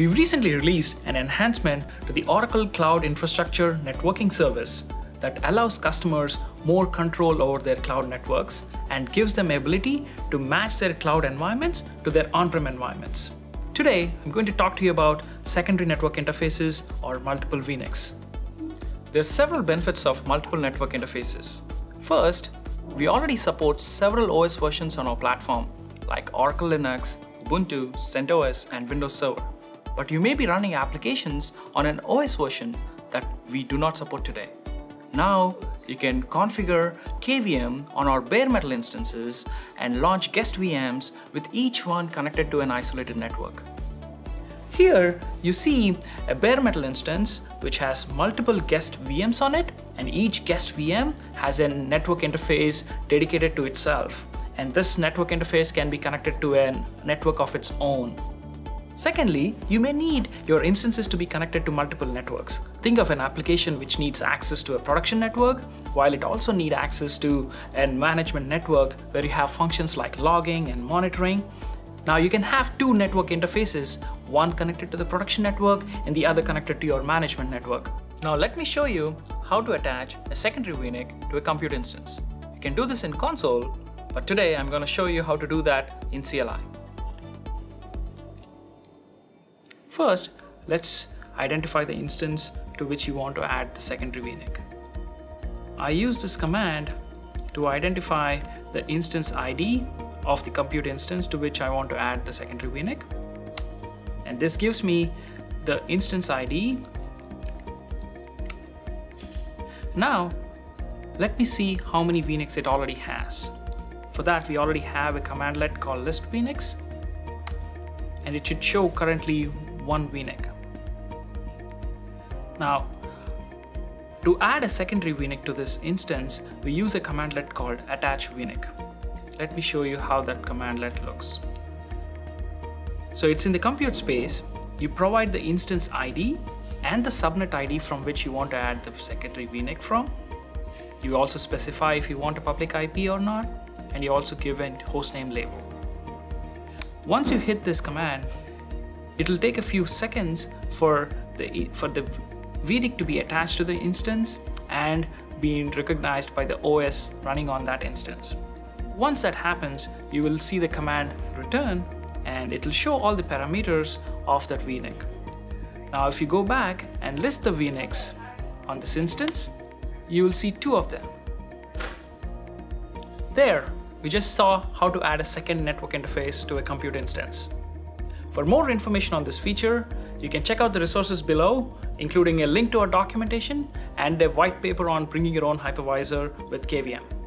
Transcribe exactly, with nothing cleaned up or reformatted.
We've recently released an enhancement to the Oracle Cloud Infrastructure networking service that allows customers more control over their cloud networks and gives them ability to match their cloud environments to their on-prem environments. Today, I'm going to talk to you about secondary network interfaces or multiple V NICs. There are several benefits of multiple network interfaces. First, we already support several O S versions on our platform, like Oracle Linux, Ubuntu, CentOS, and Windows Server. But you may be running applications on an O S version that we do not support today. Now, you can configure K V M on our bare metal instances and launch guest V Ms with each one connected to an isolated network. Here, you see a bare metal instance which has multiple guest V Ms on it, and each guest V M has a network interface dedicated to itself. And this network interface can be connected to a network of its own. Secondly, you may need your instances to be connected to multiple networks. Think of an application which needs access to a production network, while it also needs access to a management network where you have functions like logging and monitoring. Now you can have two network interfaces, one connected to the production network and the other connected to your management network. Now let me show you how to attach a secondary V NIC to a compute instance. You can do this in console, but today I'm going to show you how to do that in C L I. First, let's identify the instance to which you want to add the secondary V NIC. I use this command to identify the instance I D of the compute instance to which I want to add the secondary V NIC. And this gives me the instance I D. Now, let me see how many V NICs it already has. For that, we already have a commandlet called list V NICs, and it should show currently one V NIC. Now, to add a secondary V NIC to this instance, we use a commandlet called attach V NIC. Let me show you how that commandlet looks. So it's in the compute space. You provide the instance I D and the subnet I D from which you want to add the secondary V NIC from. You also specify if you want a public I P or not, and you also give a hostname label. Once you hit this command, it'll take a few seconds for the, for the V NIC to be attached to the instance and being recognized by the O S running on that instance. Once that happens, you will see the command return, and it'll show all the parameters of that V NIC. Now, if you go back and list the V NICs on this instance, you will see two of them. There, we just saw how to add a second network interface to a compute instance. For more information on this feature, you can check out the resources below, including a link to our documentation and a white paper on bringing your own hypervisor with K V M.